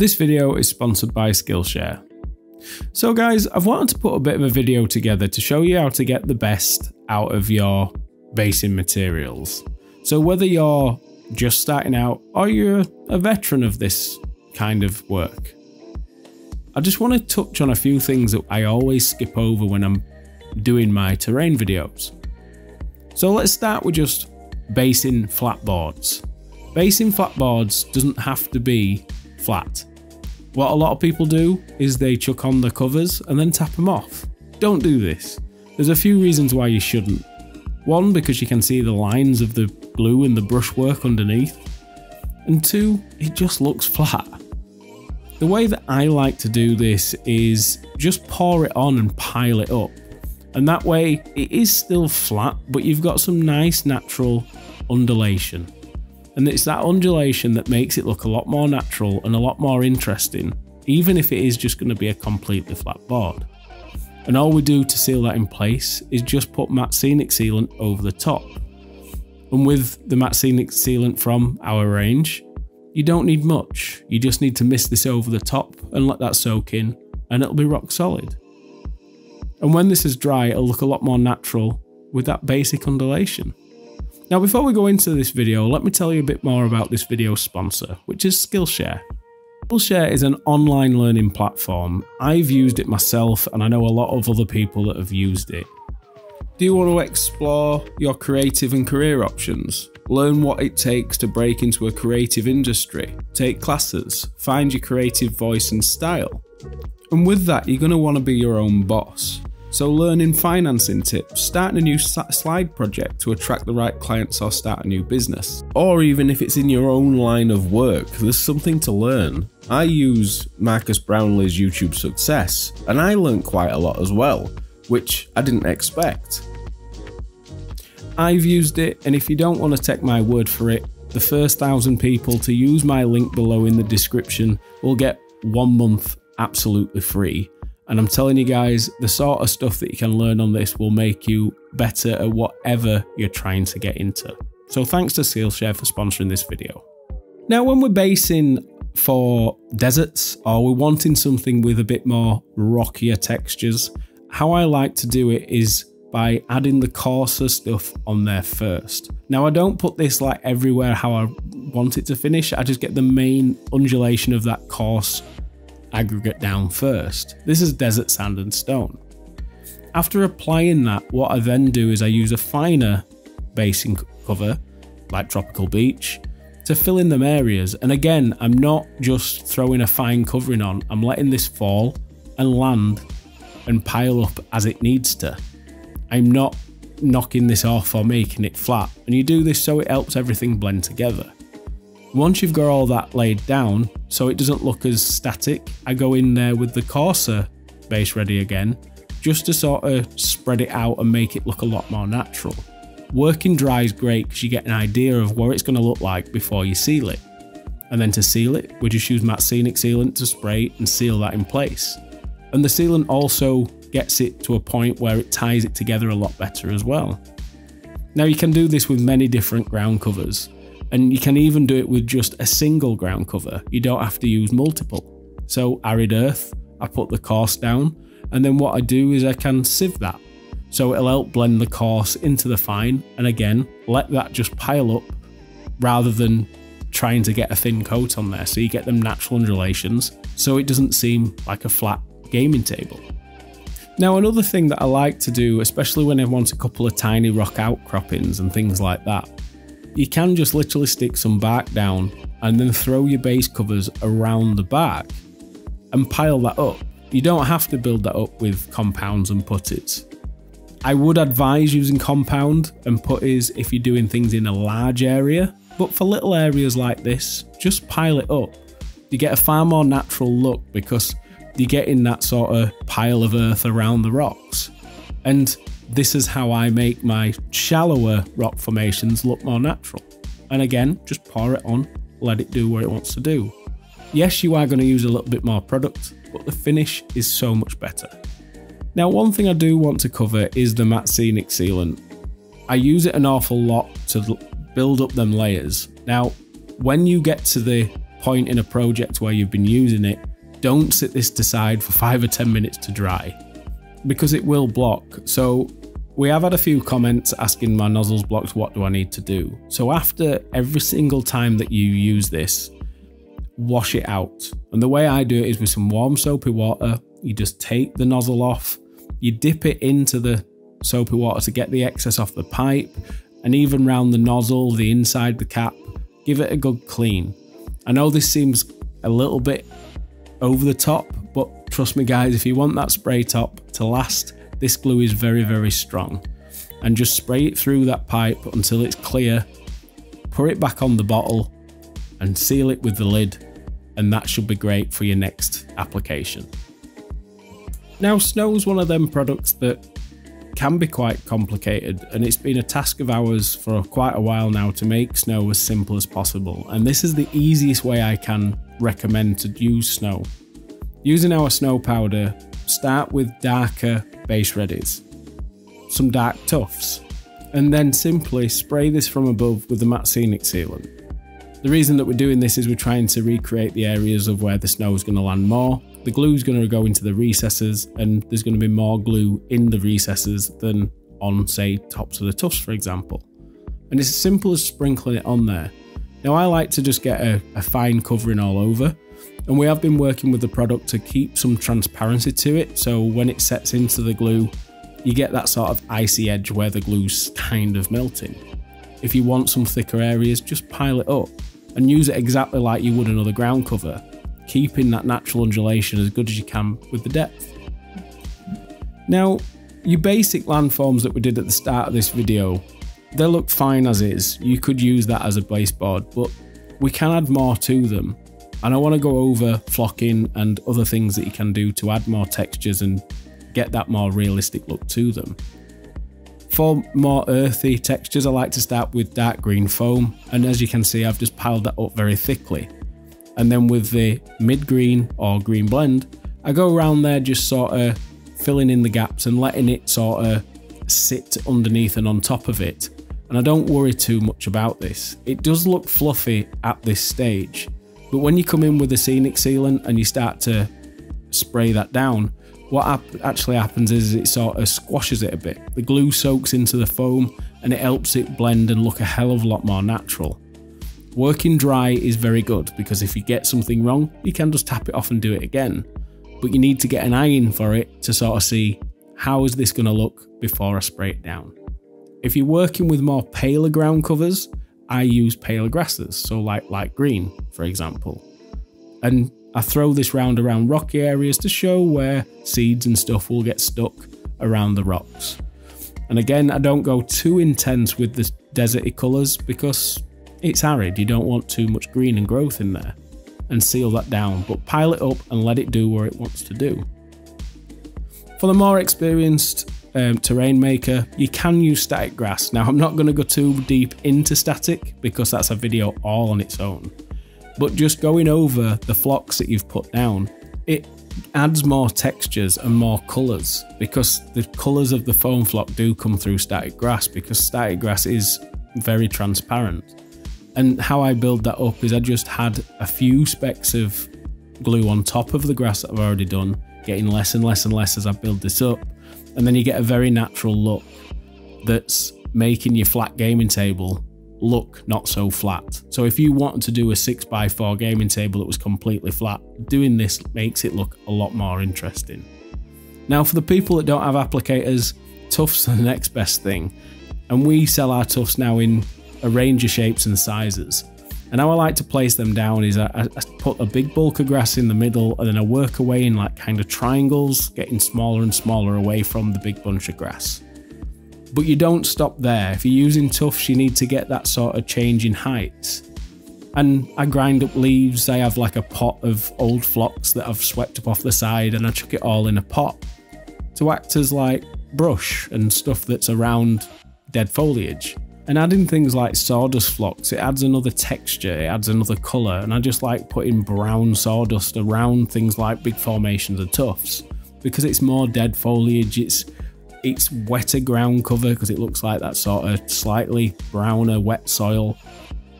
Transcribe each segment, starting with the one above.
This video is sponsored by Skillshare. So guys, I've wanted to put a bit of a video together to show you how to get the best out of your basing materials. So whether you're just starting out or you're a veteran of this kind of work, I just want to touch on a few things that I always skip over when I'm doing my terrain videos. So let's start with just basing flat boards. Basing flat boards doesn't have to be flat. What a lot of people do is they chuck on the covers and then tap them off. Don't do this. There's a few reasons why you shouldn't. One, because you can see the lines of the glue and the brushwork underneath. And two, it just looks flat. The way that I like to do this is just pour it on and pile it up. And that way it is still flat, but you've got some nice natural undulation. And it's that undulation that makes it look a lot more natural and a lot more interesting, even if it is just going to be a completely flat board. And all we do to seal that in place is just put Matt Scenic Sealant over the top. And with the Matt Scenic Sealant from our range, you don't need much. You just need to mist this over the top and let that soak in, and it'll be rock solid. And when this is dry, it'll look a lot more natural with that basic undulation. Now, before we go into this video, let me tell you a bit more about this video's sponsor, which is Skillshare. Skillshare is an online learning platform. I've used it myself, and I know a lot of other people that have used it. Do you want to explore your creative and career options? Learn what it takes to break into a creative industry, take classes, find your creative voice and style. And with that, you're going to want to be your own boss. So learning financing tips, starting a new slide project to attract the right clients or start a new business. Or even if it's in your own line of work, there's something to learn. I use Marcus Brownlee's YouTube Success, and I learned quite a lot as well, which I didn't expect. I've used it, and if you don't want to take my word for it, the first 1,000 people to use my link below in the description will get 1 month absolutely free. And I'm telling you guys, the sort of stuff that you can learn on this will make you better at whatever you're trying to get into. So thanks to Skillshare for sponsoring this video. Now, when we're basing for deserts or we're wanting something with a bit more rockier textures, how I like to do it is by adding the coarser stuff on there first. Now, I don't put this like everywhere how I want it to finish. I just get the main undulation of that coarse aggregate down first. This is desert sand and stone. After applying that, what I then do is I use a finer basing cover, like Tropical Beach, to fill in them areas. And again, I'm not just throwing a fine covering on, I'm letting this fall and land and pile up as it needs to. I'm not knocking this off or making it flat. And you do this so it helps everything blend together. Once you've got all that laid down, so it doesn't look as static, I go in there with the coarser base ready again, just to sort of spread it out and make it look a lot more natural. Working dry is great because you get an idea of what it's going to look like before you seal it. And then to seal it, we just use Matt Scenic Sealant to spray and seal that in place. And the sealant also gets it to a point where it ties it together a lot better as well. Now, you can do this with many different ground covers. And you can even do it with just a single ground cover. You don't have to use multiple. So Arid Earth, I put the coarse down, and then what I do is I can sieve that. So it'll help blend the coarse into the fine, and again, let that just pile up rather than trying to get a thin coat on there. So you get them natural undulations, so it doesn't seem like a flat gaming table. Now, another thing that I like to do, especially when I want a couple of tiny rock outcroppings and things like that, you can just literally stick some bark down and then throw your base covers around the bark and pile that up. You don't have to build that up with compounds and putties. I would advise using compound and putties if you're doing things in a large area, but for little areas like this, just pile it up. You get a far more natural look because you're getting that sort of pile of earth around the rocks. And this is how I make my shallower rock formations look more natural. And again, just pour it on, let it do what it wants to do. Yes, you are going to use a little bit more product, but the finish is so much better. Now, one thing I do want to cover is the Matt Scenic Sealant. I use it an awful lot to build up them layers. Now, when you get to the point in a project where you've been using it, don't sit this to side for 5 or 10 minutes to dry, because it will block. So we have had a few comments asking, my nozzle's blocked, what do I need to do? So after every single time that you use this, wash it out. And the way I do it is with some warm soapy water. You just take the nozzle off, you dip it into the soapy water to get the excess off the pipe, and even round the nozzle, the inside, the cap, give it a good clean. I know this seems a little bit over the top, but trust me guys, if you want that spray top to last, this glue is very, very strong. And just spray it through that pipe until it's clear, pour it back on the bottle and seal it with the lid, and that should be great for your next application. Now, snow's one of them products that can be quite complicated, and it's been a task of ours for quite a while now to make snow as simple as possible, and this is the easiest way I can recommend to use snow. Using our snow powder, start with darker base readies, some dark tufts, and then simply spray this from above with the Matt Scenic sealant. The reason that we're doing this is we're trying to recreate the areas of where the snow is going to land more. The glue is going to go into the recesses, and there's going to be more glue in the recesses than on, say, tops of the tufts, for example. And it's as simple as sprinkling it on there. Now, I like to just get a fine covering all over, and we have been working with the product to keep some transparency to it, so when it sets into the glue, you get that sort of icy edge where the glue's kind of melting. If you want some thicker areas, just pile it up and use it exactly like you would another ground cover, keeping that natural undulation as good as you can with the depth. Now, your basic landforms that we did at the start of this video, they look fine as is. You could use that as a baseboard, but we can add more to them. And I want to go over flocking and other things that you can do to add more textures and get that more realistic look to them. For more earthy textures, I like to start with dark green foam. And as you can see, I've just piled that up very thickly. And then with the mid-green or green blend, I go around there just sort of filling in the gaps and letting it sort of sit underneath and on top of it. And I don't worry too much about this. It does look fluffy at this stage, but when you come in with the Scenic sealant and you start to spray that down, what actually happens is it sort of squashes it a bit. The glue soaks into the foam and it helps it blend and look a hell of a lot more natural. Working dry is very good, because if you get something wrong, you can just tap it off and do it again. But you need to get an eye in for it to sort of see, how is this going to look before I spray it down? If you're working with more paler ground covers, I use paler grasses, so like light green, for example. And I throw this round around rocky areas to show where seeds and stuff will get stuck around the rocks. And again, I don't go too intense with the deserty colours, because it's arid, you don't want too much green and growth in there, and seal that down, but pile it up and let it do what it wants to do. For the more experienced terrain maker, you can use static grass. Now, I'm not going to go too deep into static because that's a video all on its own, but just going over the flocks that you've put down, it adds more textures and more colours, because the colours of the foam flock do come through static grass, because static grass is very transparent. And how I build that up is I just had a few specks of glue on top of the grass that I've already done, getting less and less and less as I build this up. And then you get a very natural look that's making your flat gaming table look not so flat. So if you wanted to do a 6x4 gaming table that was completely flat, doing this makes it look a lot more interesting. Now, for the people that don't have applicators, Tufts are the next best thing. And we sell our Tufts now in a range of shapes and sizes, and how I like to place them down is I put a big bulk of grass in the middle, and then I work away in like kind of triangles, getting smaller and smaller away from the big bunch of grass. But you don't stop there. If you're using tufts, you need to get that sort of change in heights. And I grind up leaves. I have like a pot of old flocks that I've swept up off the side, and I chuck it all in a pot to act as like brush and stuff that's around dead foliage. And adding things like sawdust flocks, it adds another texture, it adds another colour, and I just like putting brown sawdust around things like big formations of tufts, because it's more dead foliage, it's wetter ground cover, because it looks like that sort of slightly browner wet soil,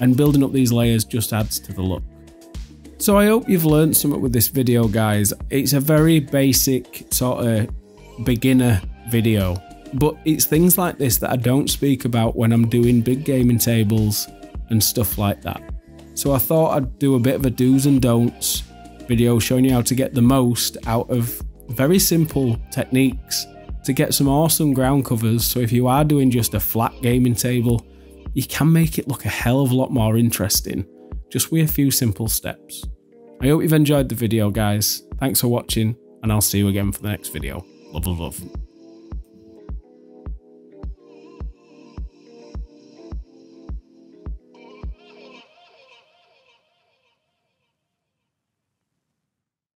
and building up these layers just adds to the look. So I hope you've learned something with this video, guys. It's a very basic sort of beginner video, but it's things like this that I don't speak about when I'm doing big gaming tables and stuff like that. So I thought I'd do a bit of a do's and don'ts video showing you how to get the most out of very simple techniques to get some awesome ground covers. So if you are doing just a flat gaming table, you can make it look a hell of a lot more interesting just with a few simple steps. I hope you've enjoyed the video, guys. Thanks for watching, and I'll see you again for the next video. Love, love, love.